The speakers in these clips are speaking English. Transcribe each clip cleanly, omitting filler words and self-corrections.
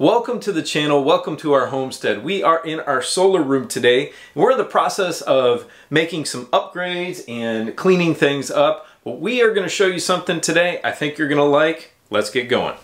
Welcome to the channel, welcome to our homestead. We are in our solar room today. We're in the process of making some upgrades and cleaning things up, but we are going to show you something today I think you're going to like. Let's get going.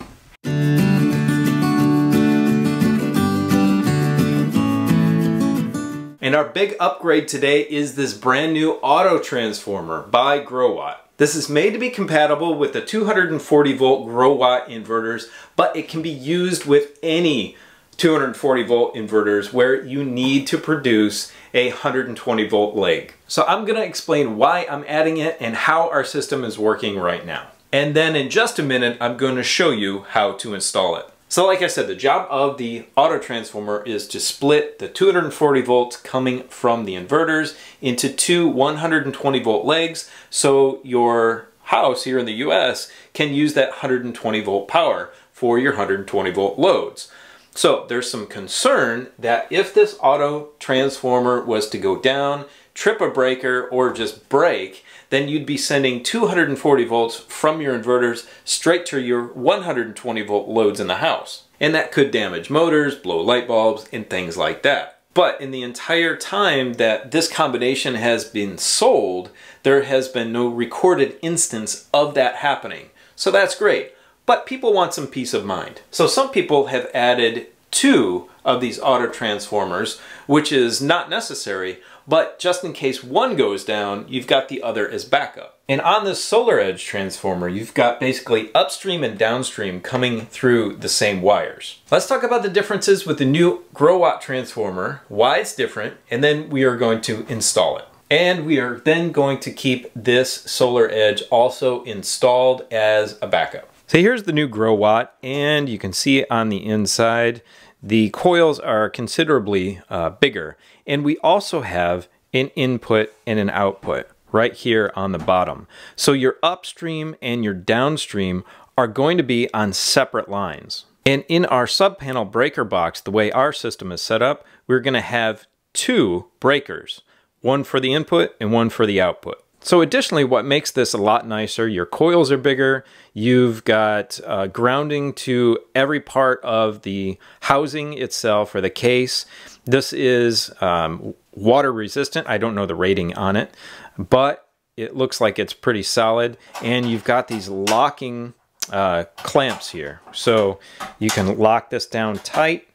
And our big upgrade today is this brand new auto transformer by Growatt. This is made to be compatible with the 240 volt Growatt inverters, but it can be used with any 240 volt inverters where you need to produce a 120 volt leg. So I'm going to explain why I'm adding it and how our system is working right now. And then in just a minute, I'm going to show you how to install it. So like I said, the job of the auto transformer is to split the 240 volts coming from the inverters into two 120 volt legs so your house here in the US can use that 120 volt power for your 120 volt loads. So there's some concern that if this auto transformer was to go down, trip a breaker, or just break, then you'd be sending 240 volts from your inverters straight to your 120 volt loads in the house. And that could damage motors, blow light bulbs, and things like that. But in the entire time that this combination has been sold, there has been no recorded instance of that happening. So that's great. But people want some peace of mind. So some people have added two of these auto transformers, which is not necessary, but just in case one goes down, you've got the other as backup. And on this SolarEdge transformer, you've got basically upstream and downstream coming through the same wires. Let's talk about the differences with the new Growatt transformer, why it's different, and then we are going to install it. And we are then going to keep this SolarEdge also installed as a backup. So here's the new Growatt, and you can see on the inside, the coils are considerably bigger. And we also have an input and an output right here on the bottom. So your upstream and your downstream are going to be on separate lines. And in our subpanel breaker box, the way our system is set up, we're going to have two breakers, one for the input and one for the output. So additionally, what makes this a lot nicer, your coils are bigger, you've got grounding to every part of the housing itself or the case. This is water resistant. I don't know the rating on it, but it looks like it's pretty solid. And you've got these locking clamps here. So you can lock this down tight.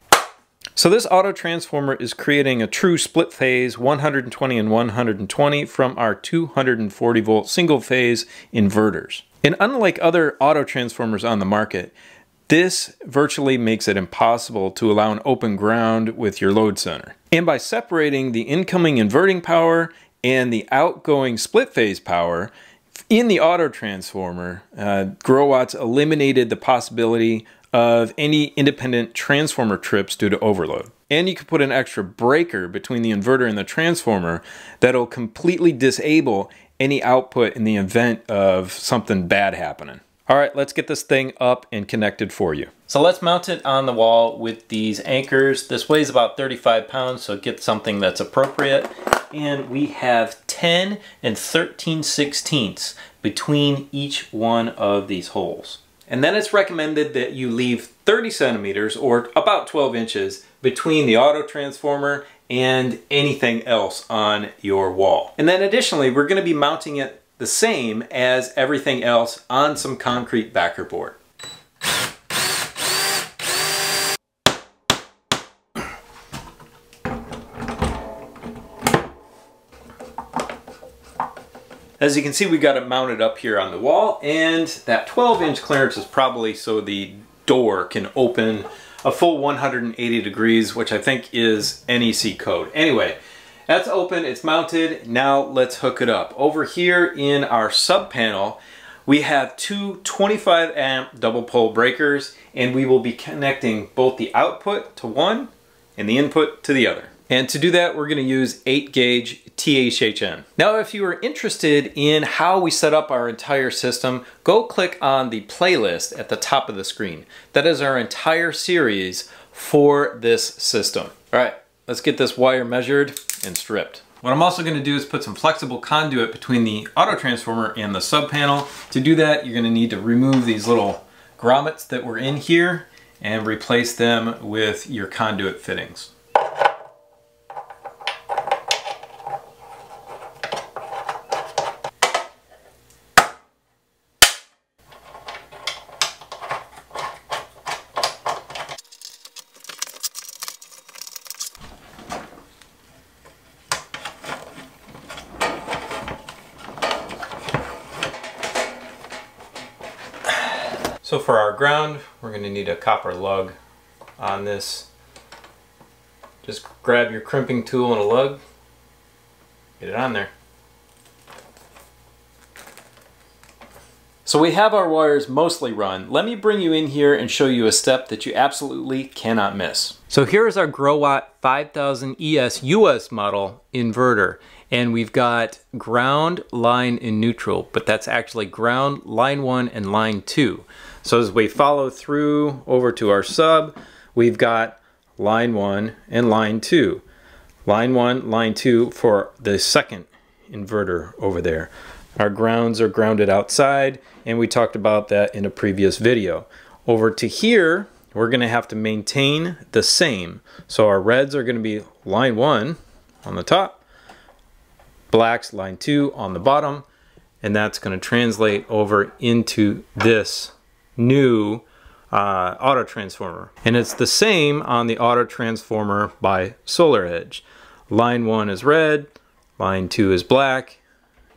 So this auto transformer is creating a true split phase 120 and 120 from our 240 volt single phase inverters. And unlike other auto transformers on the market, this virtually makes it impossible to allow an open ground with your load center. And by separating the incoming inverting power and the outgoing split phase power in the auto transformer, Growatt's eliminated the possibility of any independent transformer trips due to overload. And you can put an extra breaker between the inverter and the transformer that'll completely disable any output in the event of something bad happening. All right, let's get this thing up and connected for you. So let's mount it on the wall with these anchors. This weighs about 35 pounds, so get something that's appropriate. And we have 10 and 13/16 between each one of these holes. And then it's recommended that you leave 30 centimeters or about 12 inches between the auto transformer and anything else on your wall. And then additionally, we're going to be mounting it the same as everything else on some concrete backer board. As you can see, we got it mounted up here on the wall, and that 12-inch clearance is probably so the door can open a full 180 degrees, which I think is NEC code. Anyway, that's open, it's mounted, now let's hook it up. Over here in our sub-panel, we have two 25-amp double pole breakers, and we will be connecting both the output to one and the input to the other. And to do that, we're going to use 8-gauge THHN. Now, if you are interested in how we set up our entire system, go click on the playlist at the top of the screen. That is our entire series for this system. All right, let's get this wire measured and stripped. What I'm also going to do is put some flexible conduit between the auto transformer and the sub panel. To do that, you're going to need to remove these little grommets that were in here and replace them with your conduit fittings. So for our ground, we're going to need a copper lug on this. Just grab your crimping tool and a lug, get it on there. So we have our wires mostly run. Let me bring you in here and show you a step that you absolutely cannot miss. So here is our Growatt 5000 ES US model inverter. And we've got ground, line, and neutral, but that's actually ground, line 1, and line 2. So as we follow through over to our sub, we've got line 1 and line 2. Line 1, line 2 for the second inverter over there. Our grounds are grounded outside, and we talked about that in a previous video. Over to here, we're gonna have to maintain the same. So our reds are gonna be line 1 on the top, blacks, line 2 on the bottom, and that's going to translate over into this new auto transformer. And it's the same on the auto transformer by SolarEdge. Line 1 is red, line 2 is black,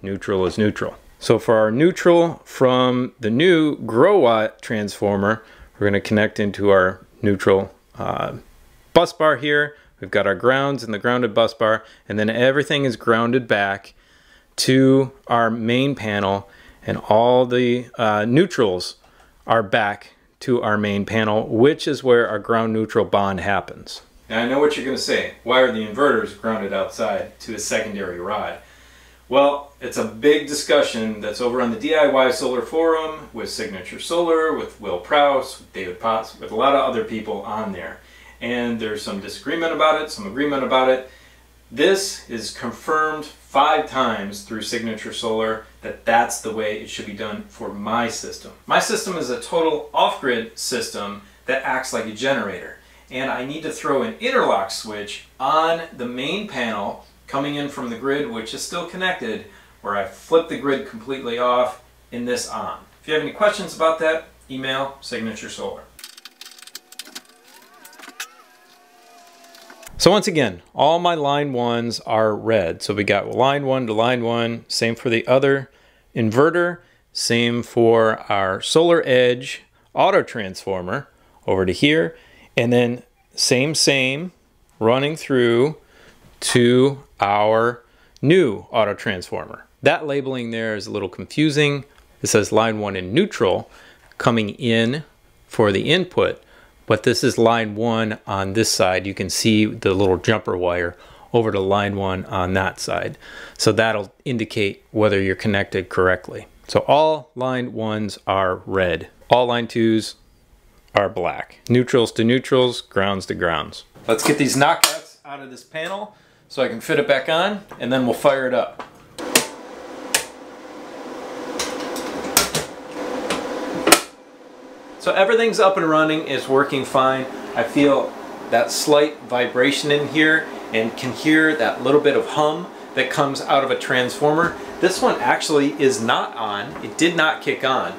neutral is neutral. So for our neutral from the new Growatt transformer, we're going to connect into our neutral bus bar here. We've got our grounds and the grounded bus bar, and then everything is grounded back to our main panel, and all the neutrals are back to our main panel, which is where our ground neutral bond happens. Now I know what you're going to say. Why are the inverters grounded outside to a secondary rod? Well, it's a big discussion that's over on the DIY Solar Forum with Signature Solar, with Will Prowse, with David Potts, with a lot of other people on there. And there's some disagreement about it, some agreement about it. This is confirmed 5 times through Signature Solar that that's the way it should be done for my system. My system is a total off-grid system that acts like a generator. And I need to throw an interlock switch on the main panel coming in from the grid, which is still connected, where I flip the grid completely off and this on. If you have any questions about that, email Signature Solar. So once again, all my line 1s are red. So we got line 1 to line 1, same for the other inverter, same for our SolarEdge auto transformer over to here, and then same running through to our new auto transformer. That labeling there is a little confusing. It says line 1 in neutral coming in for the input. But this is line 1 on this side. You can see the little jumper wire over to line 1 on that side. So that'll indicate whether you're connected correctly. So all line 1s are red. All line 2s are black. Neutrals to neutrals, grounds to grounds. Let's get these knockouts out of this panel so I can fit it back on, and then we'll fire it up. So everything's up and running, it's working fine. I feel that slight vibration in here and can hear that little bit of hum that comes out of a transformer. This one actually is not on, it did not kick on.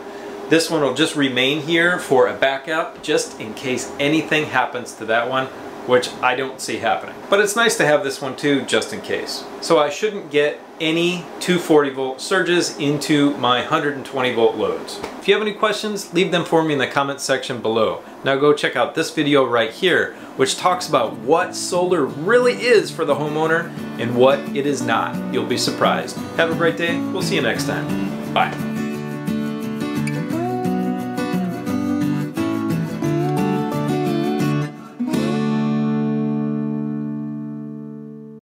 This one will just remain here for a backup just in case anything happens to that one, which I don't see happening. But it's nice to have this one too, just in case. So I shouldn't get any 240 volt surges into my 120 volt loads. If you have any questions, leave them for me in the comments section below. Now go check out this video right here, which talks about what solar really is for the homeowner and what it is not. You'll be surprised. Have a great day. We'll see you next time. Bye.